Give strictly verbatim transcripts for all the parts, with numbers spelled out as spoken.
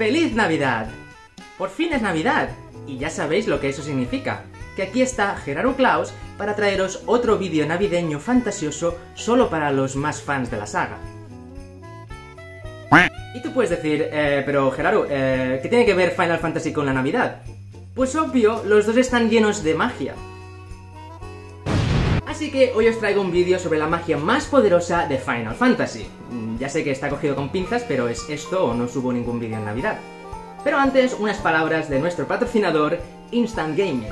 ¡Feliz Navidad! Por fin es Navidad, y ya sabéis lo que eso significa, que aquí está Geraru Klaus para traeros otro vídeo navideño fantasioso solo para los más fans de la saga. Y tú puedes decir, eh, pero Geraru, eh, ¿qué tiene que ver Final Fantasy con la Navidad? Pues obvio, los dos están llenos de magia. Así que hoy os traigo un vídeo sobre la magia más poderosa de Final Fantasy. Ya sé que está cogido con pinzas, pero es esto o no subo ningún vídeo en Navidad. Pero antes, unas palabras de nuestro patrocinador, Instant Gaming.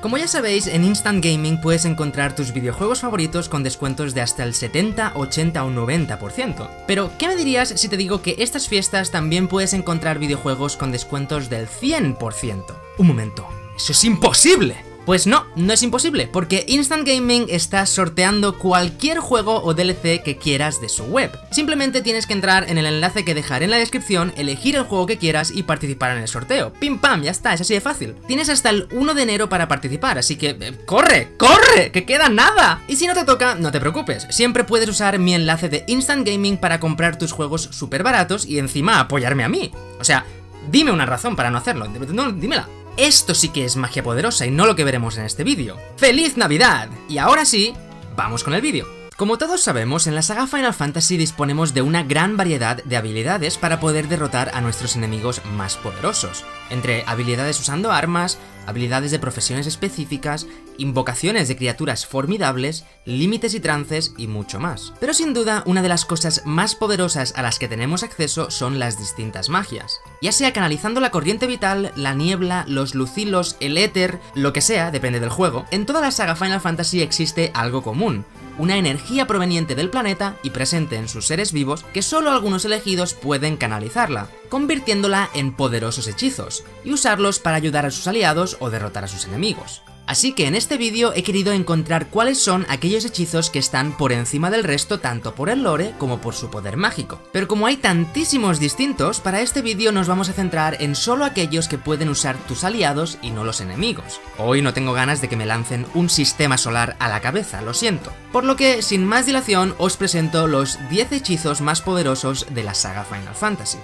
Como ya sabéis, en Instant Gaming puedes encontrar tus videojuegos favoritos con descuentos de hasta el setenta, ochenta o noventa por ciento. Pero, ¿qué me dirías si te digo que estas fiestas también puedes encontrar videojuegos con descuentos del cien por ciento? Un momento, ¡eso es imposible! Pues no, no es imposible, porque Instant Gaming está sorteando cualquier juego o D L C que quieras de su web. Simplemente tienes que entrar en el enlace que dejaré en la descripción, elegir el juego que quieras y participar en el sorteo. ¡Pim pam! Ya está, es así de fácil. Tienes hasta el uno de enero para participar, así que... Eh, ¡corre! ¡Corre! ¡Que queda nada! Y si no te toca, no te preocupes. Siempre puedes usar mi enlace de Instant Gaming para comprar tus juegos súper baratos y encima apoyarme a mí. O sea, dime una razón para no hacerlo. No, dímela. Esto sí que es magia poderosa y no lo que veremos en este vídeo. ¡Feliz Navidad! Y ahora sí, vamos con el vídeo. Como todos sabemos, en la saga Final Fantasy disponemos de una gran variedad de habilidades para poder derrotar a nuestros enemigos más poderosos. Entre habilidades usando armas, habilidades de profesiones específicas, invocaciones de criaturas formidables, límites y trances y mucho más. Pero sin duda, una de las cosas más poderosas a las que tenemos acceso son las distintas magias. Ya sea canalizando la corriente vital, la niebla, los lucilos, el éter, lo que sea, depende del juego, en toda la saga Final Fantasy existe algo común. Una energía proveniente del planeta y presente en sus seres vivos que solo algunos elegidos pueden canalizarla, convirtiéndola en poderosos hechizos, y usarlos para ayudar a sus aliados o derrotar a sus enemigos. Así que en este vídeo he querido encontrar cuáles son aquellos hechizos que están por encima del resto tanto por el lore como por su poder mágico. Pero como hay tantísimos distintos, para este vídeo nos vamos a centrar en solo aquellos que pueden usar tus aliados y no los enemigos. Hoy no tengo ganas de que me lancen un sistema solar a la cabeza, lo siento. Por lo que, sin más dilación, os presento los diez hechizos más poderosos de la saga Final Fantasy.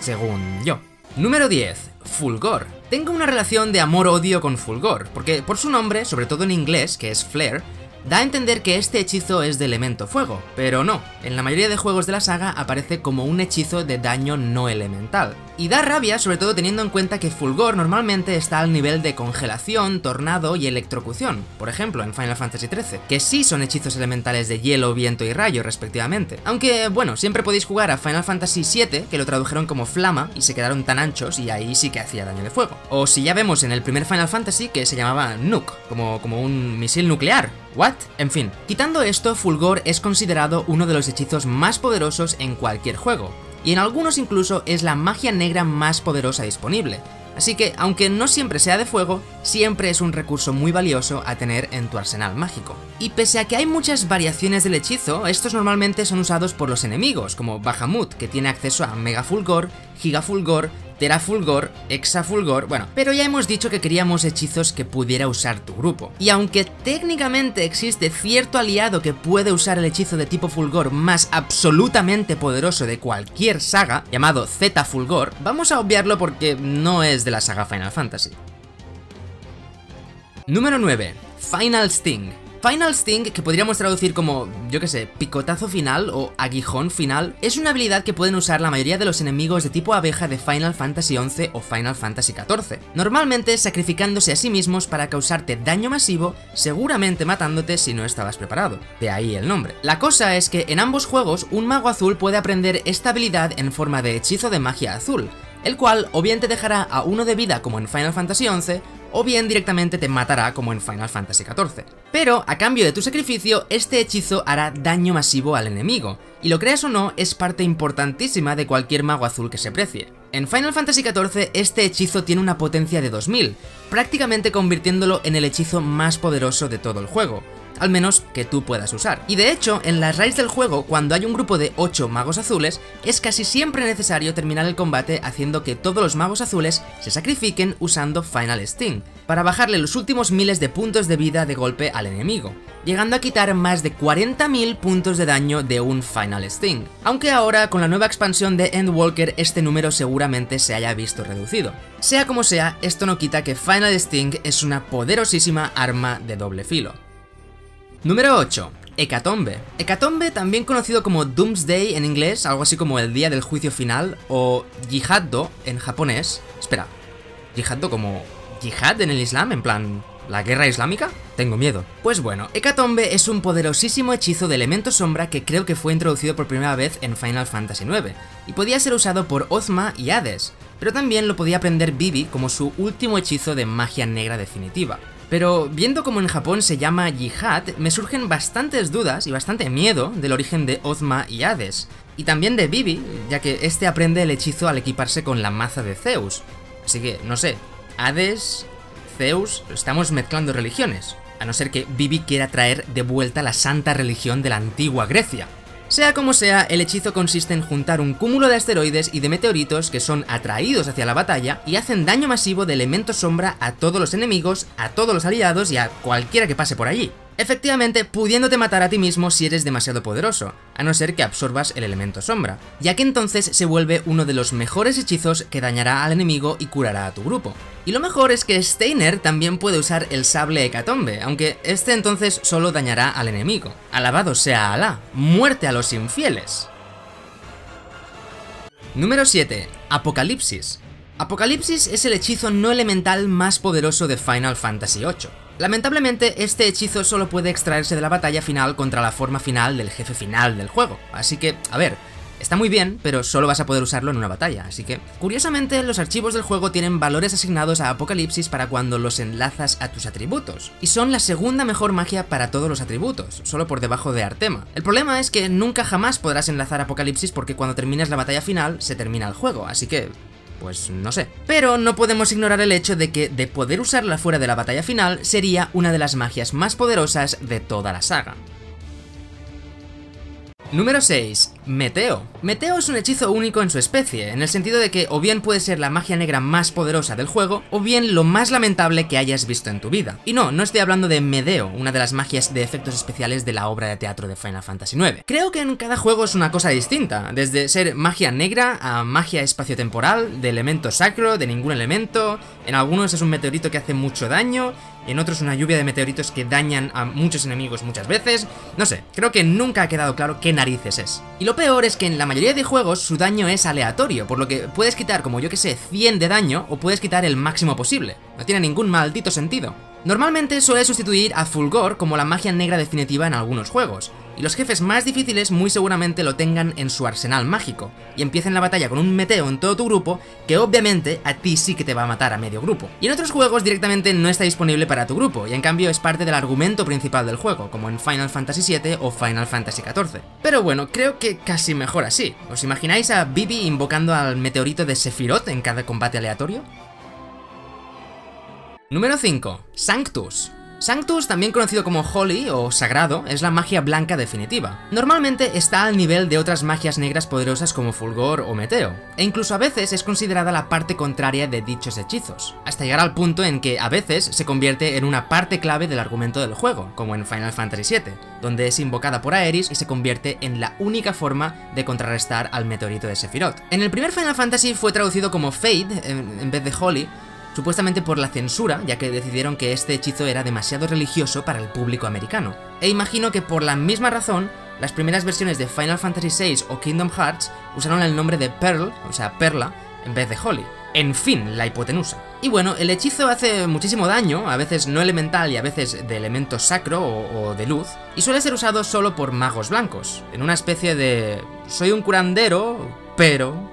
Según yo. Número diez. Fulgor. Tengo una relación de amor-odio con Fulgor, porque por su nombre, sobre todo en inglés, que es Flare, da a entender que este hechizo es de elemento fuego, pero no, en la mayoría de juegos de la saga aparece como un hechizo de daño no elemental. Y da rabia, sobre todo teniendo en cuenta que Fulgor normalmente está al nivel de congelación, tornado y electrocución, por ejemplo en Final Fantasy trece, que sí son hechizos elementales de hielo, viento y rayo respectivamente. Aunque, bueno, siempre podéis jugar a Final Fantasy siete, que lo tradujeron como flama y se quedaron tan anchos y ahí sí que hacía daño de fuego. O si ya vemos en el primer Final Fantasy que se llamaba Nuke, como, como un misil nuclear. ¿What? En fin, quitando esto, Fulgor es considerado uno de los hechizos más poderosos en cualquier juego, y en algunos incluso es la magia negra más poderosa disponible. Así que, aunque no siempre sea de fuego, siempre es un recurso muy valioso a tener en tu arsenal mágico. Y pese a que hay muchas variaciones del hechizo, estos normalmente son usados por los enemigos, como Bahamut, que tiene acceso a Mega Fulgor, Giga Fulgor, Tera Fulgor, Hexa Fulgor, bueno, pero ya hemos dicho que queríamos hechizos que pudiera usar tu grupo. Y aunque técnicamente existe cierto aliado que puede usar el hechizo de tipo Fulgor más absolutamente poderoso de cualquier saga, llamado Z Fulgor, vamos a obviarlo porque no es de la saga Final Fantasy. Número nueve. Final Sting. Final Sting, que podríamos traducir como, yo que sé, picotazo final o aguijón final, es una habilidad que pueden usar la mayoría de los enemigos de tipo abeja de Final Fantasy once o Final Fantasy catorce, normalmente sacrificándose a sí mismos para causarte daño masivo, seguramente matándote si no estabas preparado, de ahí el nombre. La cosa es que en ambos juegos un mago azul puede aprender esta habilidad en forma de hechizo de magia azul, el cual o bien te dejará a uno de vida como en Final Fantasy once, o bien directamente te matará como en Final Fantasy catorce. Pero, a cambio de tu sacrificio, este hechizo hará daño masivo al enemigo, y lo creas o no, es parte importantísima de cualquier mago azul que se precie. En Final Fantasy catorce, este hechizo tiene una potencia de dos mil, prácticamente convirtiéndolo en el hechizo más poderoso de todo el juego, al menos que tú puedas usar. Y de hecho, en las raids del juego, cuando hay un grupo de ocho magos azules, es casi siempre necesario terminar el combate haciendo que todos los magos azules se sacrifiquen usando Final Sting, para bajarle los últimos miles de puntos de vida de golpe al enemigo, llegando a quitar más de cuarenta mil puntos de daño de un Final Sting, aunque ahora con la nueva expansión de Endwalker este número seguramente se haya visto reducido. Sea como sea, esto no quita que Final Sting es una poderosísima arma de doble filo. Número ocho. Hecatombe. Hecatombe, también conocido como Doomsday en inglés, algo así como el día del juicio final, o Jihaddo en japonés. Espera, ¿Jihaddo como Jihad en el Islam? En plan, ¿la guerra islámica? Tengo miedo. Pues bueno, Hecatombe es un poderosísimo hechizo de elemento sombra que creo que fue introducido por primera vez en Final Fantasy nueve, y podía ser usado por Ozma y Hades, pero también lo podía aprender Vivi como su último hechizo de magia negra definitiva. Pero viendo como en Japón se llama Jihad, me surgen bastantes dudas y bastante miedo del origen de Ozma y Hades, y también de Vivi, ya que este aprende el hechizo al equiparse con la maza de Zeus. Así que, no sé, Hades, Zeus, estamos mezclando religiones, a no ser que Vivi quiera traer de vuelta la santa religión de la antigua Grecia. Sea como sea, el hechizo consiste en juntar un cúmulo de asteroides y de meteoritos que son atraídos hacia la batalla y hacen daño masivo de elemento sombra a todos los enemigos, a todos los aliados y a cualquiera que pase por allí, efectivamente pudiéndote matar a ti mismo si eres demasiado poderoso, a no ser que absorbas el elemento sombra, ya que entonces se vuelve uno de los mejores hechizos que dañará al enemigo y curará a tu grupo. Y lo mejor es que Steiner también puede usar el sable Hecatombe, aunque este entonces solo dañará al enemigo. Alabado sea Alá, muerte a los infieles. Número siete. Apocalipsis. Apocalipsis es el hechizo no elemental más poderoso de Final Fantasy ocho. Lamentablemente, este hechizo solo puede extraerse de la batalla final contra la forma final del jefe final del juego, así que, a ver... Está muy bien, pero solo vas a poder usarlo en una batalla, así que... Curiosamente, los archivos del juego tienen valores asignados a Apocalipsis para cuando los enlazas a tus atributos, y son la segunda mejor magia para todos los atributos, solo por debajo de Artema. El problema es que nunca jamás podrás enlazar Apocalipsis porque cuando terminas la batalla final, se termina el juego, así que... pues no sé. Pero no podemos ignorar el hecho de que, de poder usarla fuera de la batalla final, sería una de las magias más poderosas de toda la saga. Número seis. Meteo. Meteo es un hechizo único en su especie, en el sentido de que o bien puede ser la magia negra más poderosa del juego, o bien lo más lamentable que hayas visto en tu vida. Y no, no estoy hablando de Medeo, una de las magias de efectos especiales de la obra de teatro de Final Fantasy nueve. Creo que en cada juego es una cosa distinta, desde ser magia negra a magia espaciotemporal, de elemento sacro, de ningún elemento, en algunos es un meteorito que hace mucho daño... en otros una lluvia de meteoritos que dañan a muchos enemigos muchas veces... No sé, creo que nunca ha quedado claro qué narices es. Y lo peor es que en la mayoría de juegos su daño es aleatorio, por lo que puedes quitar, como yo que sé, cien de daño o puedes quitar el máximo posible. No tiene ningún maldito sentido. Normalmente suele sustituir a Fulgor como la magia negra definitiva en algunos juegos, y los jefes más difíciles muy seguramente lo tengan en su arsenal mágico, y empiecen la batalla con un meteo en todo tu grupo, que obviamente a ti sí que te va a matar a medio grupo. Y en otros juegos directamente no está disponible para tu grupo, y en cambio es parte del argumento principal del juego, como en Final Fantasy siete o Final Fantasy catorce. Pero bueno, creo que casi mejor así. ¿Os imagináis a Vivi invocando al meteorito de Sephiroth en cada combate aleatorio? Número cinco. Sanctus. Sanctus, también conocido como Holy o Sagrado, es la magia blanca definitiva. Normalmente está al nivel de otras magias negras poderosas como Fulgor o Meteo, e incluso a veces es considerada la parte contraria de dichos hechizos, hasta llegar al punto en que a veces se convierte en una parte clave del argumento del juego, como en Final Fantasy siete, donde es invocada por Aeris y se convierte en la única forma de contrarrestar al meteorito de Sephiroth. En el primer Final Fantasy fue traducido como Fade en vez de Holy, supuestamente por la censura, ya que decidieron que este hechizo era demasiado religioso para el público americano. E imagino que por la misma razón, las primeras versiones de Final Fantasy seis o Kingdom Hearts usaron el nombre de Pearl, o sea, Perla, en vez de Holy. En fin, la hipotenusa. Y bueno, el hechizo hace muchísimo daño, a veces no elemental y a veces de elemento sacro o, o de luz, y suele ser usado solo por magos blancos, en una especie de... soy un curandero, pero...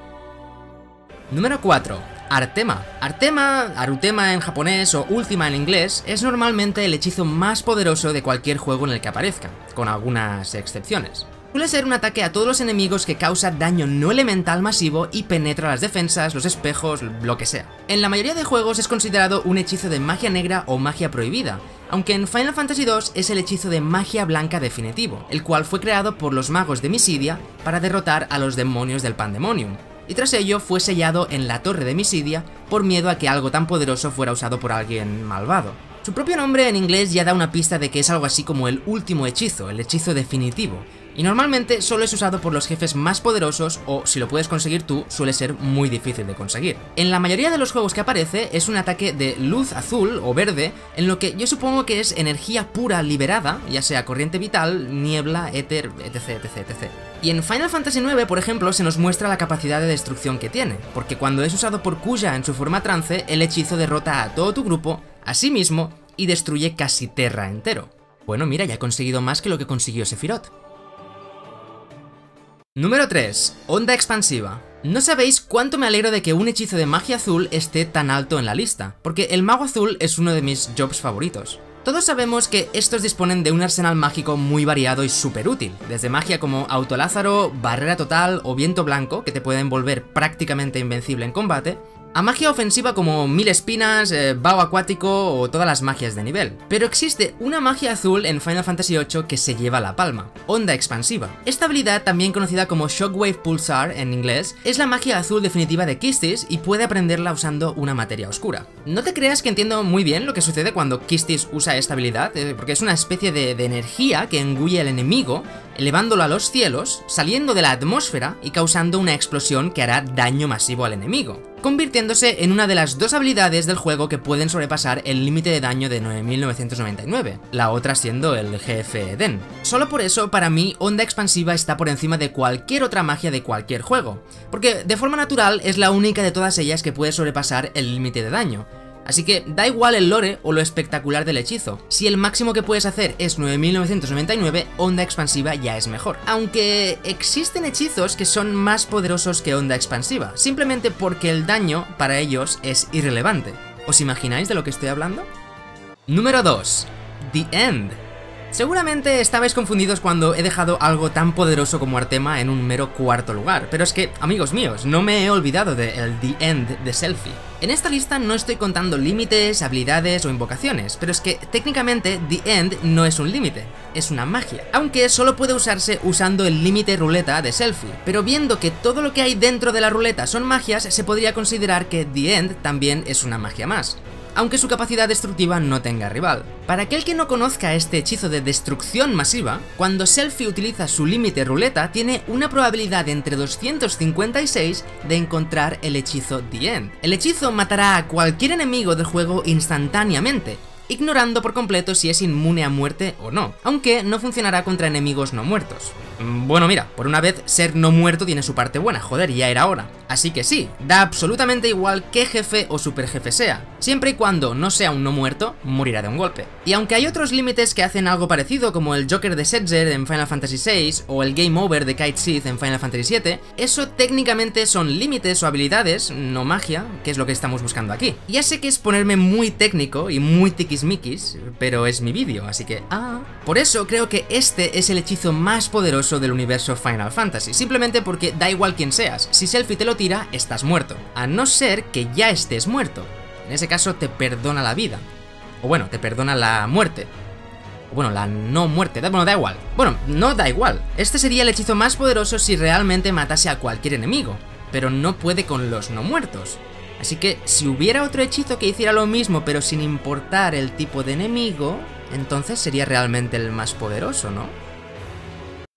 Número cuatro. Artema. Artema, Arutema en japonés o Ultima en inglés, es normalmente el hechizo más poderoso de cualquier juego en el que aparezca, con algunas excepciones. Suele ser un ataque a todos los enemigos que causa daño no elemental masivo y penetra las defensas, los espejos, lo que sea. En la mayoría de juegos es considerado un hechizo de magia negra o magia prohibida, aunque en Final Fantasy dos es el hechizo de magia blanca definitivo, el cual fue creado por los magos de Misidia para derrotar a los demonios del Pandemonium, y tras ello fue sellado en la torre de Misidia por miedo a que algo tan poderoso fuera usado por alguien malvado. Su propio nombre en inglés ya da una pista de que es algo así como el último hechizo, el hechizo definitivo, y normalmente solo es usado por los jefes más poderosos o, si lo puedes conseguir tú, suele ser muy difícil de conseguir. En la mayoría de los juegos que aparece es un ataque de luz azul o verde, en lo que yo supongo que es energía pura liberada, ya sea corriente vital, niebla, éter, etc, etc, etcétera. Y en Final Fantasy nueve, por ejemplo, se nos muestra la capacidad de destrucción que tiene, porque cuando es usado por Kuja en su forma trance, el hechizo derrota a todo tu grupo, a sí mismo, y destruye casi Terra entero. Bueno, mira, ya ha conseguido más que lo que consiguió Sephiroth. Número tres. Onda expansiva. No sabéis cuánto me alegro de que un hechizo de magia azul esté tan alto en la lista, porque el mago azul es uno de mis jobs favoritos. Todos sabemos que estos disponen de un arsenal mágico muy variado y súper útil, desde magia como autolázaro, barrera total o viento blanco, que te pueden volver prácticamente invencible en combate, a magia ofensiva como mil espinas, eh, vaho acuático o todas las magias de nivel. Pero existe una magia azul en Final Fantasy ocho que se lleva la palma: onda expansiva. Esta habilidad, también conocida como Shockwave Pulsar en inglés, es la magia azul definitiva de Quistis y puede aprenderla usando una materia oscura. No te creas que entiendo muy bien lo que sucede cuando Quistis usa esta habilidad, eh, porque es una especie de, de energía que engulle al enemigo, elevándolo a los cielos, saliendo de la atmósfera y causando una explosión que hará daño masivo al enemigo, convirtiéndose en una de las dos habilidades del juego que pueden sobrepasar el límite de daño de nueve mil novecientos noventa y nueve, la otra siendo el jefe Eden. Solo por eso, para mí, onda expansiva está por encima de cualquier otra magia de cualquier juego, porque de forma natural es la única de todas ellas que puede sobrepasar el límite de daño. Así que da igual el lore o lo espectacular del hechizo, si el máximo que puedes hacer es nueve mil novecientos noventa y nueve, onda expansiva ya es mejor. Aunque existen hechizos que son más poderosos que onda expansiva, simplemente porque el daño para ellos es irrelevante. ¿Os imagináis de lo que estoy hablando? Número dos. The End. Seguramente estabais confundidos cuando he dejado algo tan poderoso como Artema en un mero cuarto lugar, pero es que, amigos míos, no me he olvidado de el The End de Selphie. En esta lista no estoy contando límites, habilidades o invocaciones, pero es que técnicamente The End no es un límite, es una magia, aunque solo puede usarse usando el límite ruleta de Selphie, pero viendo que todo lo que hay dentro de la ruleta son magias, se podría considerar que The End también es una magia más, aunque su capacidad destructiva no tenga rival. Para aquel que no conozca este hechizo de destrucción masiva, cuando Selphie utiliza su límite ruleta, tiene una probabilidad de entre doscientos cincuenta y seis de encontrar el hechizo The End. El hechizo matará a cualquier enemigo del juego instantáneamente, ignorando por completo si es inmune a muerte o no, aunque no funcionará contra enemigos no muertos. Bueno, mira, por una vez ser no muerto tiene su parte buena, joder, ya era hora. Así que sí, da absolutamente igual qué jefe o superjefe sea, siempre y cuando no sea un no muerto, morirá de un golpe. Y aunque hay otros límites que hacen algo parecido, como el Joker de Setzer en Final Fantasy seis o el Game Over de Kite Sith en Final Fantasy siete, eso técnicamente son límites o habilidades, no magia, que es lo que estamos buscando aquí. Ya sé que es ponerme muy técnico y muy tiquitito, Mikis, pero es mi vídeo, así que... ah. Por eso creo que este es el hechizo más poderoso del universo Final Fantasy, simplemente porque da igual quién seas, si Selphie te lo tira, estás muerto, a no ser que ya estés muerto. En ese caso te perdona la vida, o bueno, te perdona la muerte, o bueno, la no muerte, da, bueno, da igual. Bueno, no da igual, este sería el hechizo más poderoso si realmente matase a cualquier enemigo, pero no puede con los no muertos. Así que si hubiera otro hechizo que hiciera lo mismo pero sin importar el tipo de enemigo, entonces sería realmente el más poderoso, ¿no?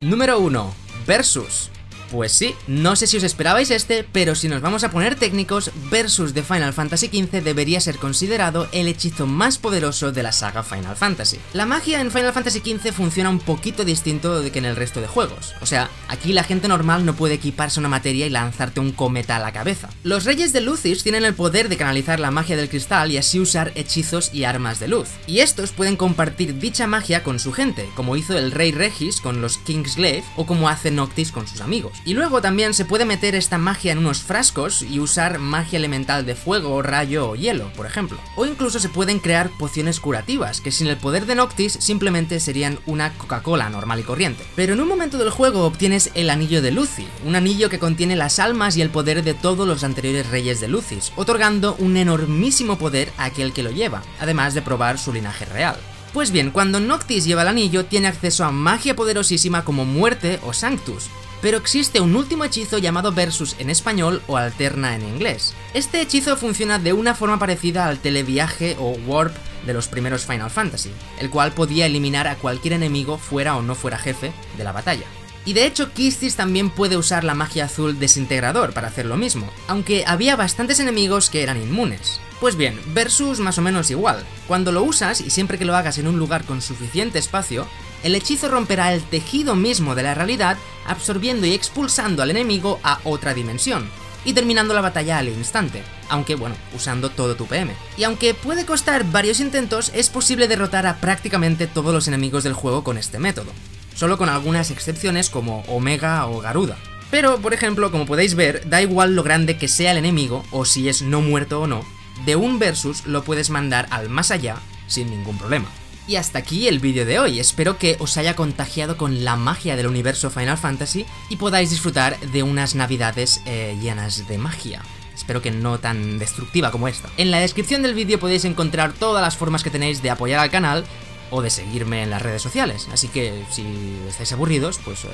Número uno. Versus. Pues sí, no sé si os esperabais este, pero si nos vamos a poner técnicos, Versus de Final Fantasy quince debería ser considerado el hechizo más poderoso de la saga Final Fantasy. La magia en Final Fantasy quince funciona un poquito distinto de que en el resto de juegos, o sea, aquí la gente normal no puede equiparse una materia y lanzarte un cometa a la cabeza. Los reyes de Lucis tienen el poder de canalizar la magia del cristal y así usar hechizos y armas de luz, y estos pueden compartir dicha magia con su gente, como hizo el rey Regis con los Kingslave o como hace Noctis con sus amigos. Y luego también se puede meter esta magia en unos frascos y usar magia elemental de fuego, rayo o hielo, por ejemplo. O incluso se pueden crear pociones curativas, que sin el poder de Noctis simplemente serían una Coca-Cola normal y corriente. Pero en un momento del juego obtienes el anillo de Lucis, un anillo que contiene las almas y el poder de todos los anteriores reyes de Lucis, otorgando un enormísimo poder a aquel que lo lleva, además de probar su linaje real. Pues bien, cuando Noctis lleva el anillo, tiene acceso a magia poderosísima como Muerte o Sanctus, pero existe un último hechizo llamado Versus en español o Alterna en inglés. Este hechizo funciona de una forma parecida al televiaje o warp de los primeros Final Fantasy, el cual podía eliminar a cualquier enemigo fuera o no fuera jefe de la batalla. Y de hecho, Quistis también puede usar la magia azul desintegrador para hacer lo mismo, aunque había bastantes enemigos que eran inmunes. Pues bien, Versus más o menos igual. Cuando lo usas, y siempre que lo hagas en un lugar con suficiente espacio, el hechizo romperá el tejido mismo de la realidad, absorbiendo y expulsando al enemigo a otra dimensión, y terminando la batalla al instante, aunque bueno, usando todo tu P M. Y aunque puede costar varios intentos, es posible derrotar a prácticamente todos los enemigos del juego con este método, solo con algunas excepciones como Omega o Garuda. Pero, por ejemplo, como podéis ver, da igual lo grande que sea el enemigo, o si es no muerto o no, de un versus lo puedes mandar al más allá sin ningún problema. Y hasta aquí el vídeo de hoy, espero que os haya contagiado con la magia del universo Final Fantasy y podáis disfrutar de unas navidades eh, llenas de magia. Espero que no tan destructiva como esta. En la descripción del vídeo podéis encontrar todas las formas que tenéis de apoyar al canal o de seguirme en las redes sociales, así que si estáis aburridos, pues eh,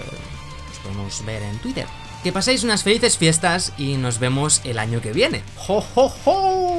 os podemos ver en Twitter. Que paséis unas felices fiestas y nos vemos el año que viene. ¡Jo, jo, jo!